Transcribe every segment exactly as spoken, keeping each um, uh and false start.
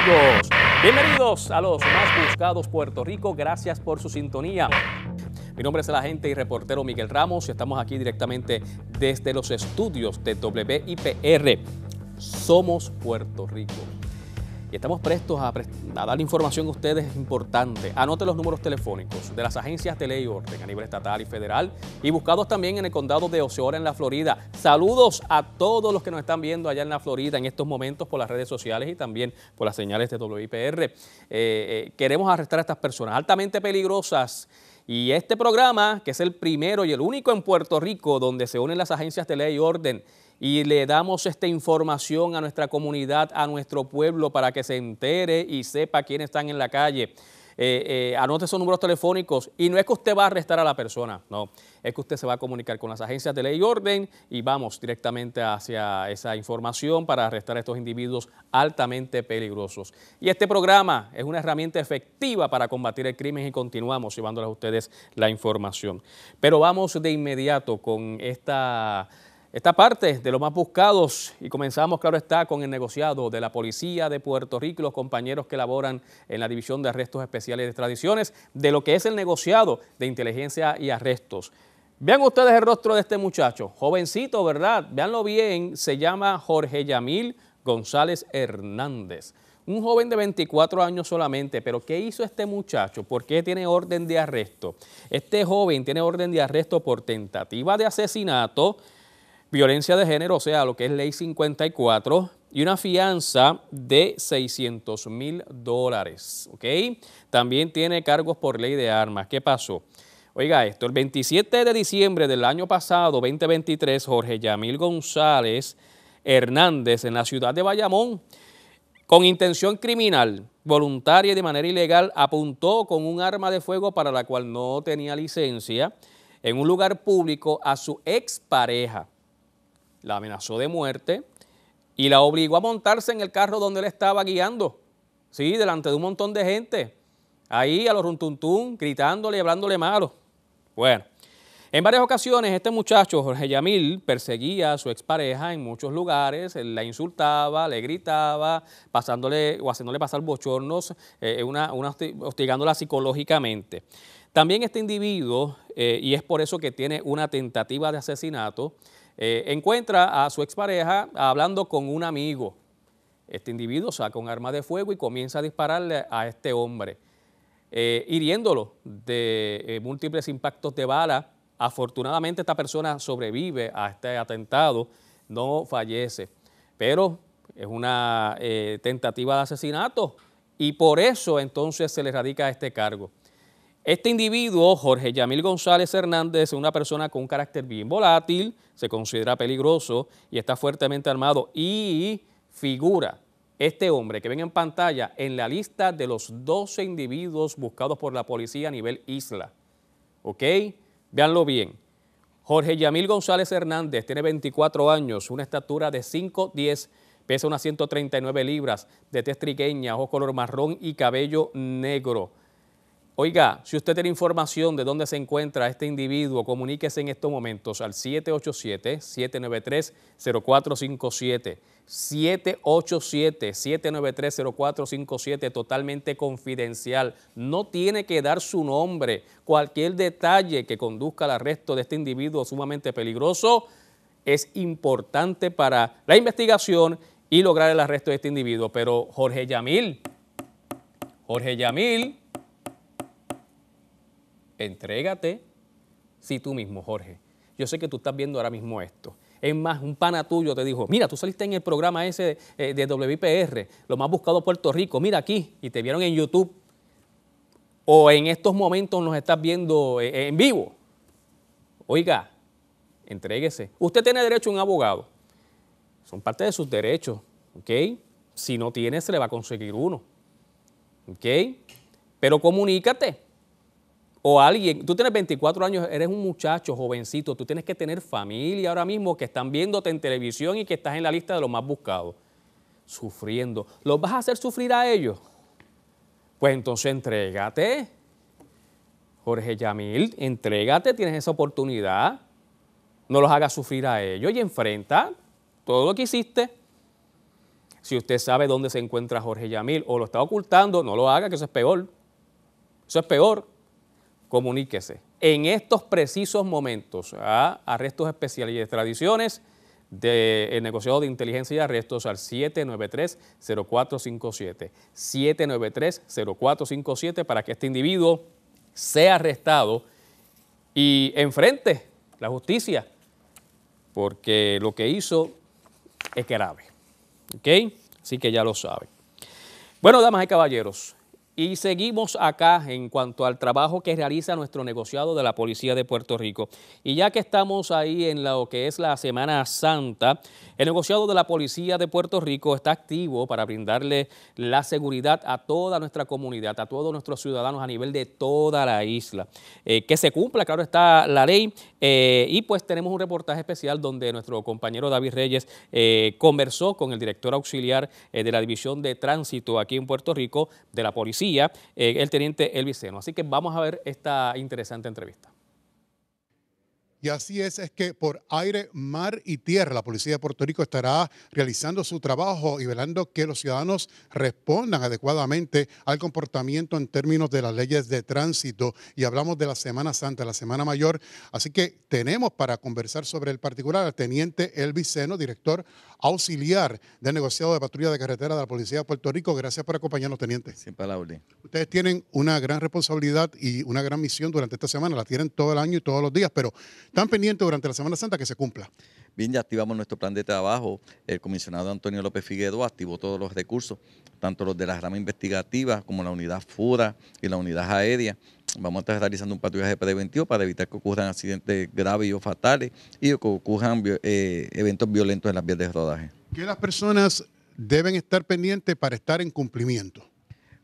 amigos, bienvenidos a Los Más Buscados Puerto Rico, gracias por su sintonía. Mi nombre es el agente y reportero Miguel Ramos y estamos aquí directamente desde los estudios de W I P R. Somos Puerto Rico. Y estamos prestos a, a dar información a ustedes importante. Anote los números telefónicos de las agencias de ley y orden a nivel estatal y federal y buscados también en el condado de Osceola, en la Florida. Saludos a todos los que nos están viendo allá en la Florida en estos momentos por las redes sociales y también por las señales de W I P R. Eh, eh, queremos arrestar a estas personas altamente peligrosas. Y este programa, que es el primero y el único en Puerto Rico donde se unen las agencias de ley y orden y le damos esta información a nuestra comunidad, a nuestro pueblo, para que se entere y sepa quiénes están en la calle. Eh, eh, anote esos números telefónicos y no es que usted va a arrestar a la persona, no, es que usted se va a comunicar con las agencias de ley y orden y vamos directamente hacia esa información para arrestar a estos individuos altamente peligrosos. Y este programa es una herramienta efectiva para combatir el crimen y continuamos llevándoles a ustedes la información. Pero vamos de inmediato con esta... Esta parte de los más buscados y comenzamos, claro está, con el negociado de la Policía de Puerto Rico y los compañeros que laboran en la División de Arrestos Especiales de Extradiciones de lo que es el negociado de inteligencia y arrestos. Vean ustedes el rostro de este muchacho, jovencito, ¿verdad? Veanlo bien, se llama Jorge Yamil González Hernández. Un joven de veinticuatro años solamente, pero ¿qué hizo este muchacho? ¿Por qué tiene orden de arresto? Este joven tiene orden de arresto por tentativa de asesinato, violencia de género, o sea, lo que es ley cincuenta y cuatro, y una fianza de seiscientos mil dólares, ¿ok? También tiene cargos por ley de armas. ¿Qué pasó? Oiga esto, el veintisiete de diciembre del año pasado, veinte veintitrés, Jorge Yamil González Hernández, en la ciudad de Bayamón, con intención criminal, voluntaria y de manera ilegal, apuntó con un arma de fuego para la cual no tenía licencia en un lugar público a su expareja. La amenazó de muerte y la obligó a montarse en el carro donde él estaba guiando, sí, delante de un montón de gente, ahí a los runtuntún, gritándole y hablándole malo. Bueno, en varias ocasiones este muchacho, Jorge Yamil, perseguía a su expareja en muchos lugares, la insultaba, le gritaba, pasándole o haciéndole pasar bochornos, eh, una, una hostigándola psicológicamente. También este individuo, eh, y es por eso que tiene una tentativa de asesinato, Eh, encuentra a su expareja hablando con un amigo. Este individuo saca un arma de fuego y comienza a dispararle a este hombre, eh, hiriéndolo de eh, múltiples impactos de bala. Afortunadamente esta persona sobrevive a este atentado, no fallece, pero es una eh, tentativa de asesinato y por eso entonces se le radica este cargo. Este individuo, Jorge Yamil González Hernández, es una persona con un carácter bien volátil, se considera peligroso y está fuertemente armado y figura, este hombre que ven en pantalla, en la lista de los doce individuos buscados por la policía a nivel isla. ¿Ok? Véanlo bien. Jorge Yamil González Hernández tiene veinticuatro años, una estatura de cinco pies, pesa unas ciento treinta y nueve libras, de tez trigueña, ojos color marrón y cabello negro. Oiga, si usted tiene información de dónde se encuentra este individuo, comuníquese en estos momentos al siete ocho siete, siete nueve tres, cero cuatro cinco siete, siete ocho siete, siete nueve tres, cero cuatro cinco siete, totalmente confidencial. No tiene que dar su nombre. Cualquier detalle que conduzca al arresto de este individuo sumamente peligroso es importante para la investigación y lograr el arresto de este individuo. Pero Jorge Yamil, Jorge Yamil... Entrégate, sí, tú mismo, Jorge. Yo sé que tú estás viendo ahora mismo esto. Es más, un pana tuyo te dijo, mira, tú saliste en el programa ese de, de W I P R, Lo Más Buscado Puerto Rico, mira aquí, y te vieron en YouTube. O en estos momentos nos estás viendo en vivo. Oiga, entréguese. Usted tiene derecho a un abogado. Son parte de sus derechos, ¿ok? Si no tiene, se le va a conseguir uno, ¿ok? Pero comunícate. O alguien, tú tienes veinticuatro años, eres un muchacho jovencito, tú tienes que tener familia ahora mismo que están viéndote en televisión y que estás en la lista de los más buscados, sufriendo. ¿Los vas a hacer sufrir a ellos? Pues entonces entrégate, Jorge Yamil, entrégate, tienes esa oportunidad, no los hagas sufrir a ellos y enfrenta todo lo que hiciste. Si usted sabe dónde se encuentra Jorge Yamil o lo está ocultando, no lo haga, que eso es peor. Eso es peor. Comuníquese. En estos precisos momentos, a Arrestos Especiales y Extradiciones, del Negociado de Inteligencia y Arrestos, al siete nueve tres, cero cuatro cinco siete. siete nueve tres, cero cuatro cinco siete, para que este individuo sea arrestado y enfrente la justicia, porque lo que hizo es grave. ¿Ok? Así que ya lo saben. Bueno, damas y caballeros, y seguimos acá en cuanto al trabajo que realiza nuestro negociado de la Policía de Puerto Rico. Y ya que estamos ahí en lo que es la Semana Santa, el negociado de la Policía de Puerto Rico está activo para brindarle la seguridad a toda nuestra comunidad, a todos nuestros ciudadanos a nivel de toda la isla. Eh, que se cumpla, claro está, la ley. Eh, y pues tenemos un reportaje especial donde nuestro compañero David Reyes eh, conversó con el director auxiliar eh, de la División de Tránsito aquí en Puerto Rico de la Policía, Eh, el teniente Elvis Seño. Así que vamos a ver esta interesante entrevista. Y así es, es que por aire, mar y tierra la Policía de Puerto Rico estará realizando su trabajo y velando que los ciudadanos respondan adecuadamente al comportamiento en términos de las leyes de tránsito. Y hablamos de la Semana Santa, la Semana Mayor. Así que tenemos para conversar sobre el particular al teniente Elvis Seño, director auxiliar del Negociado de Patrulla de Carretera de la Policía de Puerto Rico. Gracias por acompañarnos, teniente. Siempre a la orden. Ustedes tienen una gran responsabilidad y una gran misión durante esta semana. La tienen todo el año y todos los días, pero están pendientes durante la Semana Santa que se cumpla. Bien, ya activamos nuestro plan de trabajo. El comisionado Antonio López Figueredo activó todos los recursos, tanto los de la rama investigativa como la unidad FURA y la unidad aérea. Vamos a estar realizando un patrullaje preventivo para evitar que ocurran accidentes graves o fatales y que ocurran eh, eventos violentos en las vías de rodaje. ¿Qué las personas deben estar pendientes para estar en cumplimiento?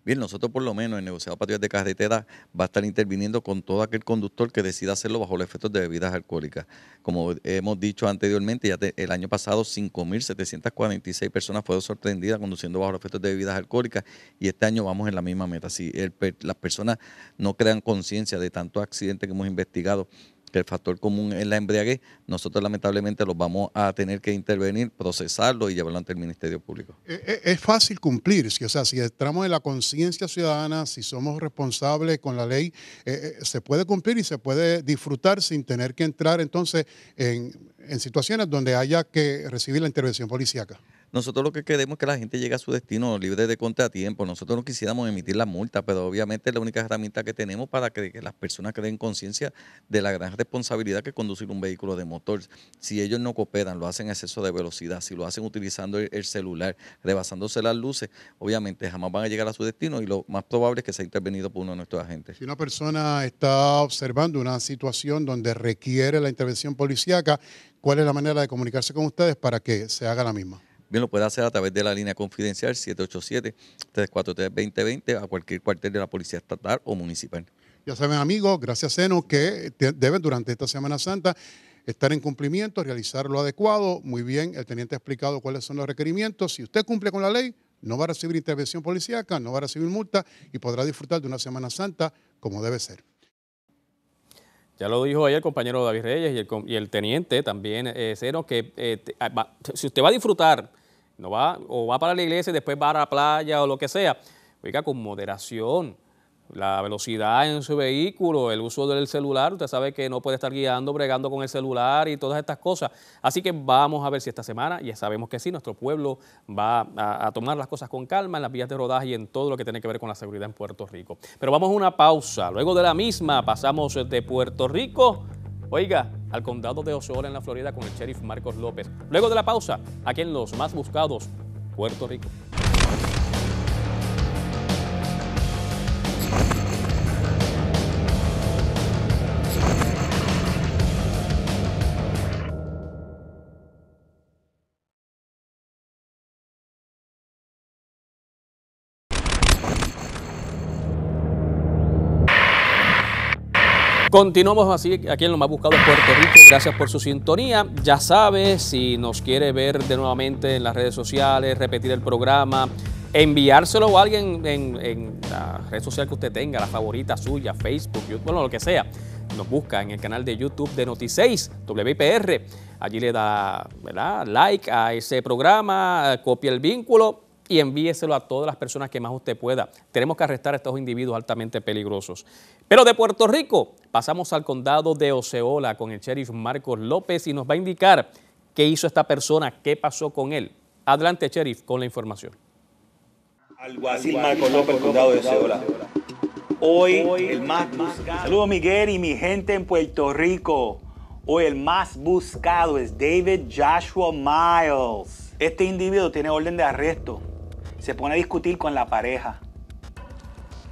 Bien, nosotros por lo menos el negociado de patrullas de carretera va a estar interviniendo con todo aquel conductor que decida hacerlo bajo los efectos de bebidas alcohólicas. Como hemos dicho anteriormente, ya te, el año pasado cinco mil setecientas cuarenta y seis personas fueron sorprendidas conduciendo bajo los efectos de bebidas alcohólicas y este año vamos en la misma meta. Si el, las personas no crean conciencia de tantos accidentes que hemos investigado, que el factor común es la embriaguez, nosotros lamentablemente los vamos a tener que intervenir, procesarlo y llevarlo ante el Ministerio Público. Es, es fácil cumplir, si, o sea, si entramos en la conciencia ciudadana, si somos responsables con la ley, eh, se puede cumplir y se puede disfrutar sin tener que entrar entonces en, en situaciones donde haya que recibir la intervención policíaca. Nosotros lo que queremos es que la gente llegue a su destino libre de contratiempo. Nosotros no quisiéramos emitir la multa, pero obviamente es la única herramienta que tenemos para que, que las personas creen conciencia de la gran responsabilidad que es conducir un vehículo de motor. Si ellos no cooperan, lo hacen en exceso de velocidad, si lo hacen utilizando el, el celular, rebasándose las luces, obviamente jamás van a llegar a su destino y lo más probable es que sea intervenido por uno de nuestros agentes. Si una persona está observando una situación donde requiere la intervención policíaca, ¿cuál es la manera de comunicarse con ustedes para que se haga la misma? Bien, lo puede hacer a través de la línea confidencial siete ocho siete, tres cuatro tres, dos mil veinte a cualquier cuartel de la Policía Estatal o Municipal. Ya saben, amigos, gracias Seño, que deben durante esta Semana Santa estar en cumplimiento, realizar lo adecuado. Muy bien, el teniente ha explicado cuáles son los requerimientos. Si usted cumple con la ley, no va a recibir intervención policíaca, no va a recibir multa y podrá disfrutar de una Semana Santa como debe ser. Ya lo dijo ayer el compañero David Reyes y el, y el teniente también, eh, Seño, que eh, te, va, si usted va a disfrutar, no va, o va para la iglesia y después va a la playa o lo que sea, oiga, con moderación, la velocidad en su vehículo, el uso del celular, usted sabe que no puede estar guiando, bregando con el celular y todas estas cosas. Así que vamos a ver si esta semana, ya sabemos que sí, nuestro pueblo va a, a tomar las cosas con calma en las vías de rodaje y en todo lo que tiene que ver con la seguridad en Puerto Rico. Pero vamos a una pausa, luego de la misma pasamos de Puerto Rico, oiga, al condado de Osceola en la Florida con el sheriff Marcos López. Luego de la pausa, aquí en Los Más Buscados, Puerto Rico. Continuamos así aquí en Los Más Buscados Puerto Rico. Gracias por su sintonía. Ya sabe, si nos quiere ver de nuevamente en las redes sociales, repetir el programa, enviárselo a alguien en, en la red social que usted tenga, la favorita suya, Facebook, YouTube, bueno, lo que sea. nos busca en el canal de YouTube de Notiséis, W I P R. Allí le da, ¿verdad?, like a ese programa, copia el vínculo y envíeselo a todas las personas que más usted pueda. Tenemos que arrestar a estos individuos altamente peligrosos. Pero de Puerto Rico pasamos al condado de Osceola con el sheriff Marcos López y nos va a indicar qué hizo esta persona, qué pasó con él. Adelante, sheriff, con la información. Alguacil Marcos López, condado de Osceola. Hoy, Hoy el más buscado. Saludos, Miguel y mi gente en Puerto Rico. Hoy el más buscado es David Joshua Miles. Este individuo tiene orden de arresto. Se pone a discutir con la pareja.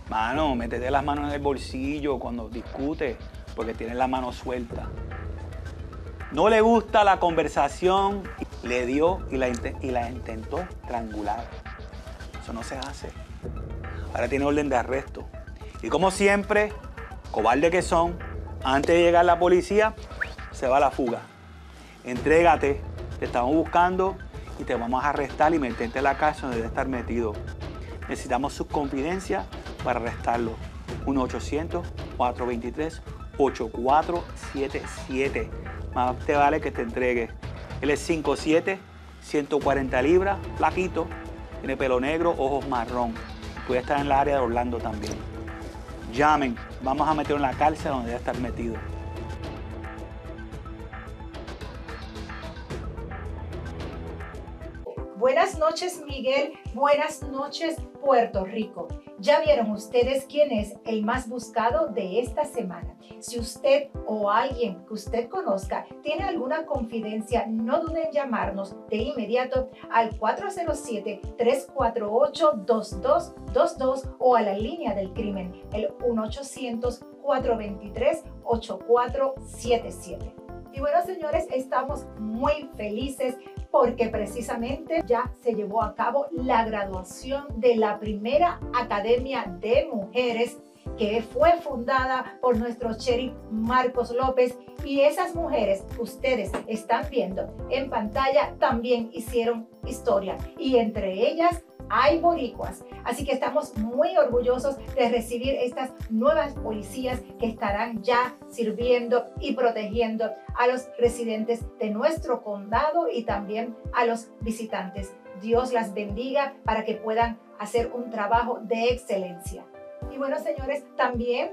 Mano, métete las manos en el bolsillo cuando discutes, porque tiene la mano suelta. No le gusta la conversación. Le dio y la, y la intentó estrangular. Eso no se hace. Ahora tiene orden de arresto. Y como siempre, cobarde que son, antes de llegar la policía, se va a la fuga. Entrégate, te estamos buscando y te vamos a arrestar y meterte en la cárcel donde debe estar metido. Necesitamos sus confidencias para arrestarlo. uno ochocientos, cuatrocientos veintitrés, ochenta y cuatro setenta y siete. Más te vale que te entregues. Él es cinco siete, ciento cuarenta libras, flaquito, tiene pelo negro, ojos marrón. Puede estar en la área de Orlando también. Llamen, vamos a meterlo en la cárcel donde debe estar metido. Buenas noches, Miguel. Buenas noches, Puerto Rico. Ya vieron ustedes quién es el más buscado de esta semana. Si usted o alguien que usted conozca tiene alguna confidencia, no duden en llamarnos de inmediato al cuatro cero siete, tres cuatro ocho, dos dos dos dos o a la línea del crimen, el uno ochocientos, cuatrocientos veintitrés, ochenta y cuatro setenta y siete. Y bueno, señores, estamos muy felices porque precisamente ya se llevó a cabo la graduación de la primera Academia de Mujeres que fue fundada por nuestro sheriff Marcos López, y esas mujeres que ustedes están viendo en pantalla también hicieron historia y entre ellas hay boricuas. Así que estamos muy orgullosos de recibir estas nuevas policías que estarán ya sirviendo y protegiendo a los residentes de nuestro condado y también a los visitantes. Dios las bendiga para que puedan hacer un trabajo de excelencia. Y bueno, señores, también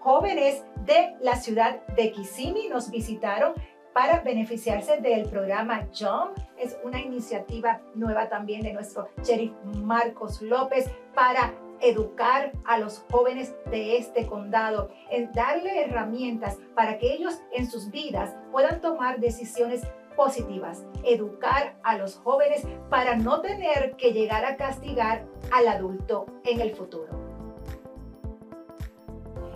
jóvenes de la ciudad de Kissimmee nos visitaron para beneficiarse del programa Jump. Es una iniciativa nueva también de nuestro sheriff Marcos López para educar a los jóvenes de este condado, en darle herramientas para que ellos en sus vidas puedan tomar decisiones positivas, educar a los jóvenes para no tener que llegar a castigar al adulto en el futuro.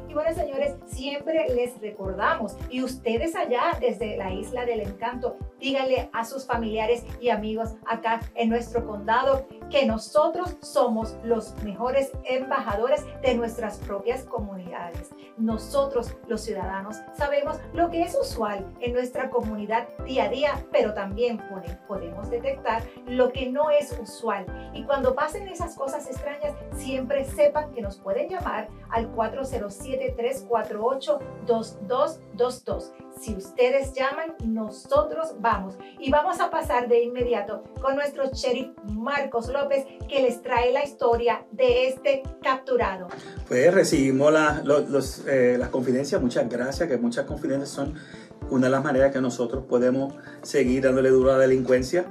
Y bueno, señores, siempre les recordamos, y ustedes allá desde la Isla del Encanto, díganle a sus familiares y amigos acá en nuestro condado que nosotros somos los mejores embajadores de nuestras propias comunidades. Nosotros, los ciudadanos, sabemos lo que es usual en nuestra comunidad día a día, pero también podemos detectar lo que no es usual. Y cuando pasen esas cosas extrañas, siempre sepan que nos pueden llamar al cuatro cero siete, tres cuatro ocho, dos dos dos dos. Si ustedes llaman, nosotros vamos. Y vamos a pasar de inmediato con nuestro sheriff Marcos López, que les trae la historia de este capturado. Pues recibimos la, los, los, eh, las confidencias, muchas gracias, que muchas confidencias son una de las maneras que nosotros podemos seguir dándole duro a la delincuencia.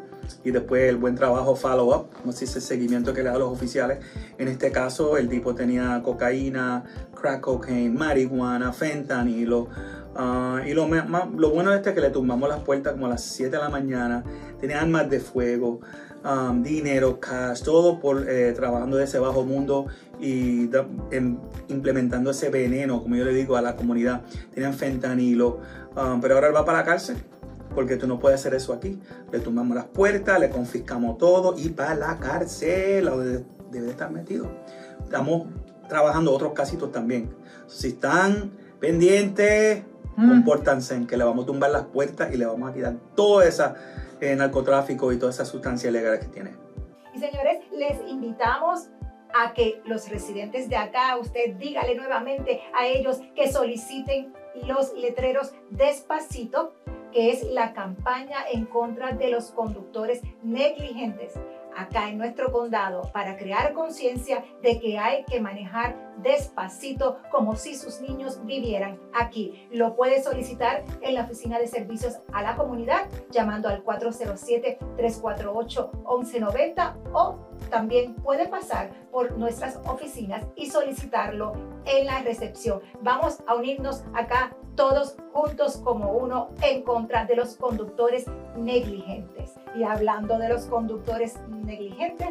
Y después el buen trabajo follow-up, como se dice, el seguimiento que le da a los oficiales. En este caso, el tipo tenía cocaína, crack cocaine, marihuana, fentanilo. Uh, y lo, lo bueno de este es que le tumbamos las puertas como a las siete de la mañana. Tenía armas de fuego, um, dinero, cash, todo por eh, trabajando de ese bajo mundo y da, em, implementando ese veneno, como yo le digo, a la comunidad. Tenían fentanilo, um, pero ahora él va para la cárcel. Porque tú no puedes hacer eso aquí. Le tumbamos las puertas, le confiscamos todo y para la cárcel, donde debe estar metido. Estamos trabajando otros casitos también. Si están pendientes, mm. compórtanse, que le vamos a tumbar las puertas y le vamos a quitar todo ese eh, narcotráfico y toda esa sustancia ilegal que tiene. Y señores, les invitamos a que los residentes de acá, usted dígale nuevamente a ellos que soliciten los letreros Despacito, que es la campaña en contra de los conductores negligentes acá en nuestro condado, para crear conciencia de que hay que manejar despacito, como si sus niños vivieran aquí. Lo puede solicitar en la Oficina de Servicios a la Comunidad llamando al cuatro cero siete, tres cuatro ocho, once noventa, o también puede pasar por nuestras oficinas y solicitarlo en la recepción. Vamos a unirnos acá todos juntos como uno en contra de los conductores negligentes. Y hablando de los conductores negligentes,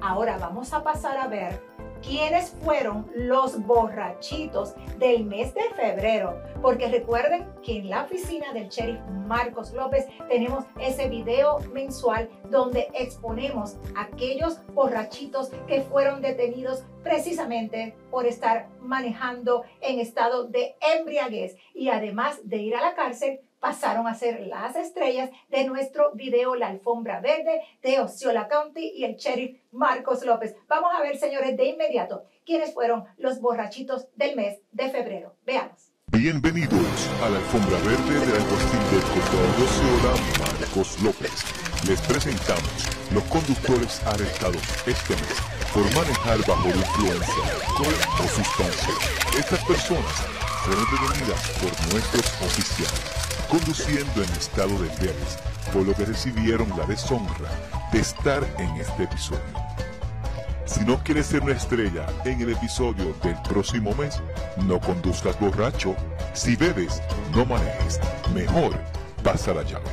ahora vamos a pasar a ver quiénes fueron los borrachitos del mes de febrero, porque recuerden que en la oficina del sheriff Marcos López tenemos ese video mensual donde exponemos aquellos borrachitos que fueron detenidos precisamente por estar manejando en estado de embriaguez, y además de ir a la cárcel, pasaron a ser las estrellas de nuestro video La Alfombra Verde de Osceola County y el sheriff Marcos López. Vamos a ver, señores, de inmediato quiénes fueron los borrachitos del mes de febrero. Veamos. Bienvenidos a La Alfombra Verde del alguacil del condado de Osceola, Marcos López. Les presentamos los conductores arrestados este mes por manejar bajo influencia, con o sustancia. Estas personas fueron detenidas por nuestros oficiales conduciendo en estado de embriaguez, por lo que recibieron la deshonra de estar en este episodio. Si no quieres ser una estrella en el episodio del próximo mes, no conduzcas borracho. Si bebes, no manejes. Mejor, pasa la llave.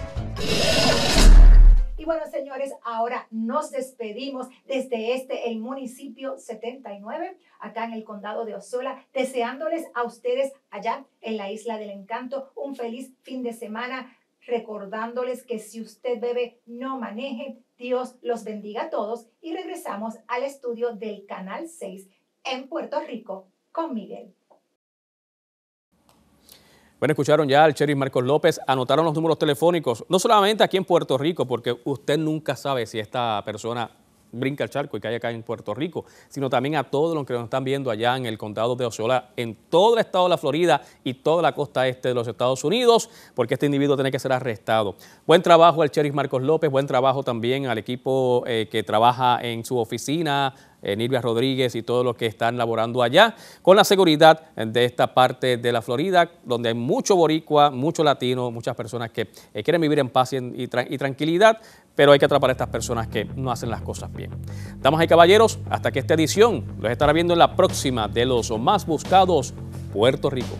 Y bueno, señores, ahora nos despedimos desde este, el municipio setenta y nueve, acá en el condado de Osceola, deseándoles a ustedes allá en la Isla del Encanto un feliz fin de semana, recordándoles que si usted bebe, no maneje. Dios los bendiga a todos y regresamos al estudio del Canal seis en Puerto Rico con Miguel. Bueno, escucharon ya al sheriff Marcos López, anotaron los números telefónicos, no solamente aquí en Puerto Rico, porque usted nunca sabe si esta persona brinca el charco y cae acá en Puerto Rico, sino también a todos los que nos están viendo allá en el condado de Osceola, en todo el estado de la Florida y toda la costa este de los Estados Unidos, porque este individuo tiene que ser arrestado. Buen trabajo al sheriff Marcos López, buen trabajo también al equipo eh, que trabaja en su oficina, Nilvia Rodríguez y todos los que están laborando allá con la seguridad de esta parte de la Florida, donde hay mucho boricua, mucho latino, muchas personas que eh, quieren vivir en paz y, en, y, tra y tranquilidad, pero hay que atrapar a estas personas que no hacen las cosas bien. Damas y caballeros, hasta que esta edición los estará viendo en la próxima de Los Más Buscados Puerto Rico.